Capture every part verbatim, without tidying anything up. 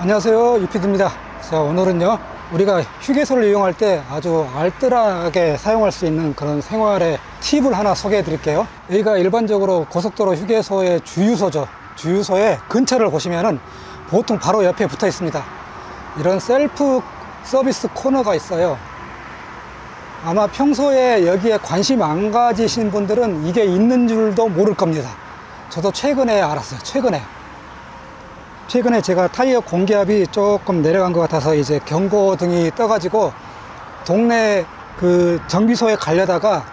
안녕하세요, 이피디입니다. 자, 오늘은요 우리가 휴게소를 이용할 때 아주 알뜰하게 사용할 수 있는 그런 생활의 팁을 하나 소개해 드릴게요. 여기가 일반적으로 고속도로 휴게소의 주유소죠. 주유소의 근처를 보시면은 보통 바로 옆에 붙어 있습니다. 이런 셀프 서비스 코너가 있어요. 아마 평소에 여기에 관심 안 가지신 분들은 이게 있는 줄도 모를 겁니다. 저도 최근에 알았어요. 최근에 최근에 제가 타이어 공기압이 조금 내려간 것 같아서 이제 경고등이 떠가지고 동네 그 정비소에 가려다가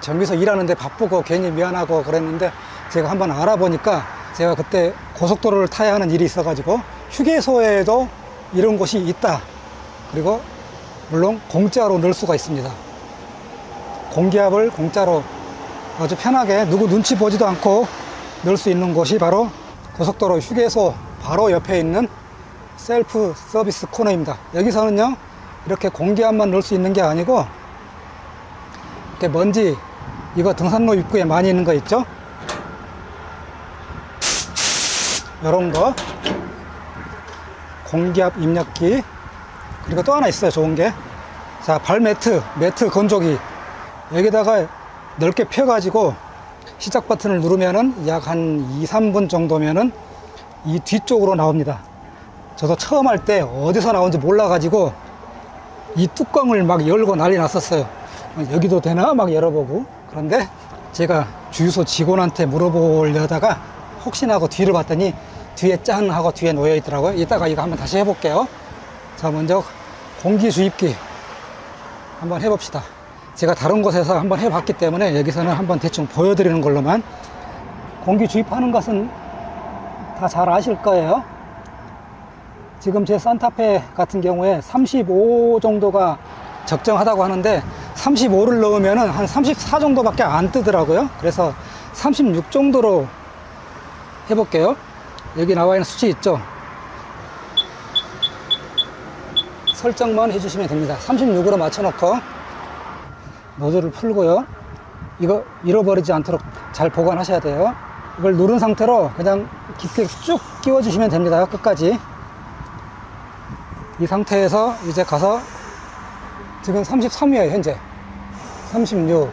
정비소 일하는데 바쁘고 괜히 미안하고 그랬는데, 제가 한번 알아보니까 제가 그때 고속도로를 타야 하는 일이 있어가지고 휴게소에도 이런 곳이 있다. 그리고 물론 공짜로 넣을 수가 있습니다. 공기압을 공짜로 아주 편하게 누구 눈치 보지도 않고 넣을 수 있는 곳이 바로 고속도로 휴게소 바로 옆에 있는 셀프 서비스 코너입니다. 여기서는요 이렇게 공기압만 넣을 수 있는 게 아니고, 이렇게 먼지, 이거 등산로 입구에 많이 있는 거 있죠? 이런 거, 공기압 입력기, 그리고 또 하나 있어요, 좋은 게. 자, 발매트, 매트 건조기. 여기다가 넓게 펴가지고 시작 버튼을 누르면은 약 한 이, 삼 분 정도면은 이 뒤쪽으로 나옵니다. 저도 처음 할 때 어디서 나온지 몰라가지고 이 뚜껑을 막 열고 난리 났었어요. 여기도 되나? 막 열어보고. 그런데 제가 주유소 직원한테 물어보려다가 혹시나 하고 뒤를 봤더니 뒤에 짠 하고 뒤에 놓여 있더라고요. 이따가 이거 한번 다시 해볼게요. 자, 먼저 공기 주입기 한번 해봅시다. 제가 다른 곳에서 한번 해봤기 때문에 여기서는 한번 대충 보여드리는 걸로만. 공기 주입하는 것은 다 잘 아실 거예요. 지금 제 싼타페 같은 경우에 삼십오 정도가 적정하다고 하는데 삼십오를 넣으면은 한 삼십사 정도밖에 안 뜨더라고요. 그래서 삼십육 정도로 해볼게요. 여기 나와 있는 수치 있죠? 설정만 해주시면 됩니다. 삼십육으로 맞춰놓고 노즐을 풀고요. 이거 잃어버리지 않도록 잘 보관하셔야 돼요. 이걸 누른 상태로 그냥 깊게 쭉 끼워주시면 됩니다. 끝까지. 이 상태에서 이제 가서 지금 삼십삼이에요. 현재. 삼십육.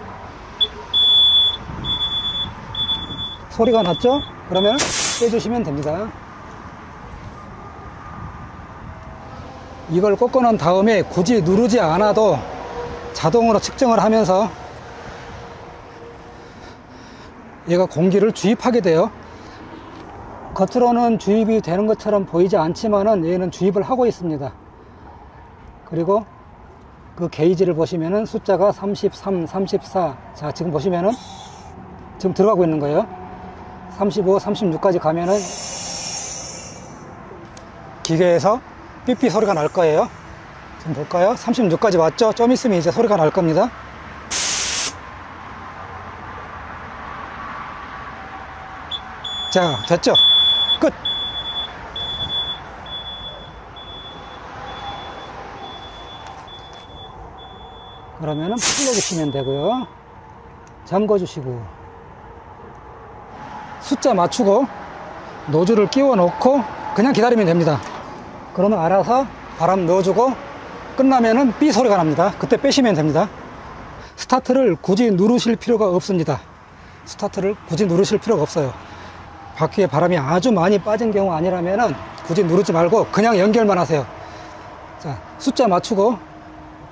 소리가 났죠? 그러면 빼주시면 됩니다. 이걸 꽂고난 다음에 굳이 누르지 않아도 자동으로 측정을 하면서 얘가 공기를 주입하게 돼요. 겉으로는 주입이 되는 것처럼 보이지 않지만은 얘는 주입을 하고 있습니다. 그리고 그 게이지를 보시면은 숫자가 삼십삼, 삼십사. 자, 지금 보시면은 지금 들어가고 있는 거예요. 삼십오, 삼십육까지 가면은 기계에서 삐삐 소리가 날 거예요. 지금 볼까요? 삼십육까지 왔죠? 좀 있으면 이제 소리가 날 겁니다. 자, 됐죠? 끝! 그러면은 풀러주시면 되고요. 잠궈주시고, 숫자 맞추고, 노즐을 끼워 놓고, 그냥 기다리면 됩니다. 그러면 알아서 바람 넣어주고, 끝나면은 삐 소리가 납니다. 그때 빼시면 됩니다. 스타트를 굳이 누르실 필요가 없습니다. 스타트를 굳이 누르실 필요가 없어요. 바퀴에 바람이 아주 많이 빠진 경우 아니라면은 굳이 누르지 말고 그냥 연결만 하세요. 자, 숫자 맞추고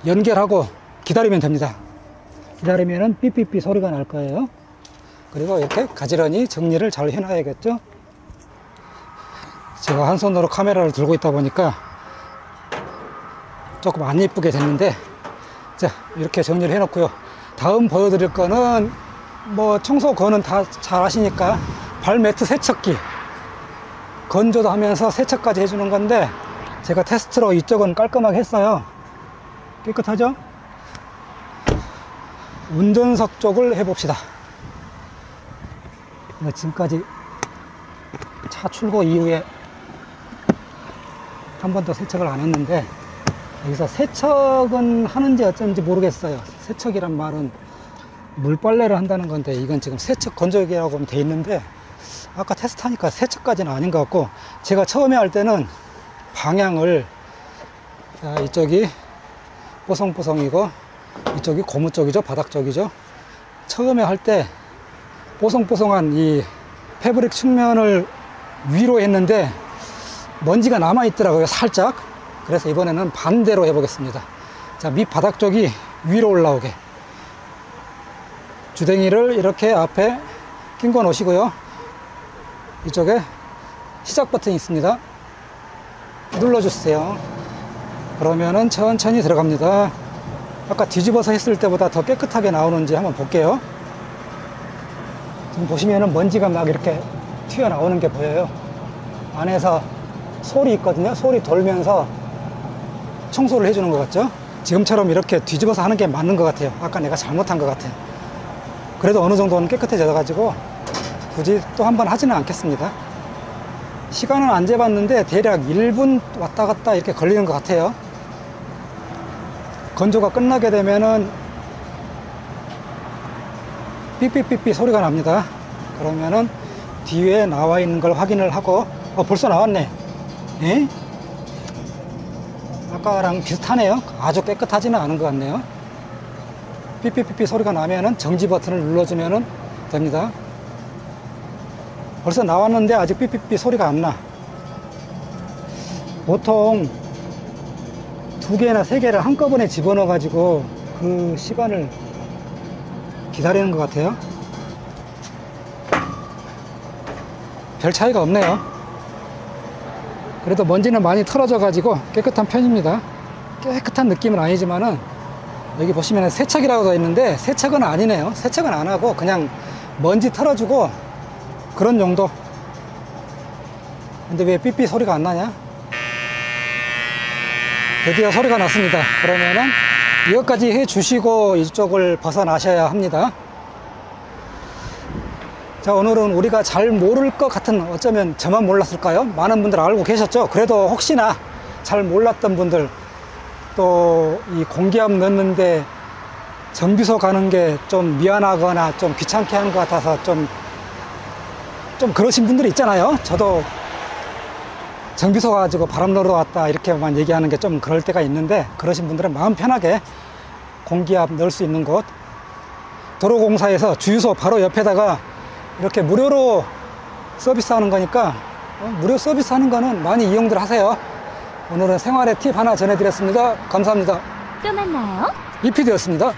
연결하고 기다리면 됩니다. 기다리면은 삐삐삐 소리가 날 거예요. 그리고 이렇게 가지런히 정리를 잘 해놔야겠죠. 제가 한 손으로 카메라를 들고 있다 보니까 조금 안 예쁘게 됐는데, 자, 이렇게 정리를 해 놓고요. 다음 보여드릴 거는 뭐 청소 거는 다 잘 아시니까 발매트 세척기, 건조도 하면서 세척까지 해주는 건데, 제가 테스트로 이쪽은 깔끔하게 했어요. 깨끗하죠? 운전석 쪽을 해봅시다. 지금까지 차 출고 이후에 한 번 더 세척을 안 했는데, 여기서 세척은 하는지 어쩐지 모르겠어요. 세척이란 말은 물빨래를 한다는 건데, 이건 지금 세척 건조기라고 돼 있는데, 아까 테스트하니까 세척까지는 아닌 것 같고, 제가 처음에 할 때는 방향을, 자, 이쪽이 뽀송뽀송이고 이쪽이 고무 쪽이죠, 바닥 쪽이죠. 처음에 할 때 뽀송뽀송한 이 패브릭 측면을 위로 했는데 먼지가 남아 있더라고요, 살짝. 그래서 이번에는 반대로 해 보겠습니다. 자, 밑바닥 쪽이 위로 올라오게 주댕이를 이렇게 앞에 낀거 놓으시고요, 이쪽에 시작 버튼이 있습니다. 눌러주세요. 그러면은 천천히 들어갑니다. 아까 뒤집어서 했을 때보다 더 깨끗하게 나오는지 한번 볼게요. 지금 보시면은 먼지가 막 이렇게 튀어나오는 게 보여요. 안에서 솔이 있거든요. 솔이 돌면서 청소를 해주는 것 같죠. 지금처럼 이렇게 뒤집어서 하는 게 맞는 것 같아요. 아까 내가 잘못한 것 같아요. 그래도 어느 정도는 깨끗해져가지고 굳이 또 한 번 하지는 않겠습니다. 시간은 안 재봤는데 대략 일 분 왔다 갔다 이렇게 걸리는 것 같아요. 건조가 끝나게 되면은 삐삐삐삐 소리가 납니다. 그러면은 뒤에 나와 있는 걸 확인을 하고, 어, 벌써 나왔네. 에? 아까랑 비슷하네요. 아주 깨끗하지는 않은 것 같네요. 삐삐삐삐 소리가 나면은 정지 버튼을 눌러주면은 됩니다. 벌써 나왔는데 아직 삐삐삐 소리가 안 나. 보통 두 개나 세 개를 한꺼번에 집어넣어 가지고 그 시간을 기다리는 것 같아요. 별 차이가 없네요. 그래도 먼지는 많이 털어져 가지고 깨끗한 편입니다. 깨끗한 느낌은 아니지만은 여기 보시면 세척이라고 되어 있는데 세척은 아니네요. 세척은 안 하고 그냥 먼지 털어주고 그런 용도. 근데 왜 삐삐 소리가 안 나냐? 드디어 소리가 났습니다. 그러면은 여기까지 해 주시고 이쪽을 벗어나셔야 합니다. 자, 오늘은 우리가 잘 모를 것 같은, 어쩌면 저만 몰랐을까요? 많은 분들 알고 계셨죠? 그래도 혹시나 잘 몰랐던 분들, 또 이 공기압 넣는데 전비소 가는 게 좀 미안하거나 좀 귀찮게 하는 것 같아서 좀 좀 그러신 분들이 있잖아요. 저도 정비소 가지고 바람 넣으러 왔다 이렇게만 얘기하는 게 좀 그럴 때가 있는데, 그러신 분들은 마음 편하게 공기압 넣을 수 있는 곳, 도로공사에서 주유소 바로 옆에다가 이렇게 무료로 서비스 하는 거니까 무료 서비스 하는 거는 많이 이용들 하세요. 오늘은 생활의 팁 하나 전해드렸습니다. 감사합니다. 또 만나요. 이피디였습니다.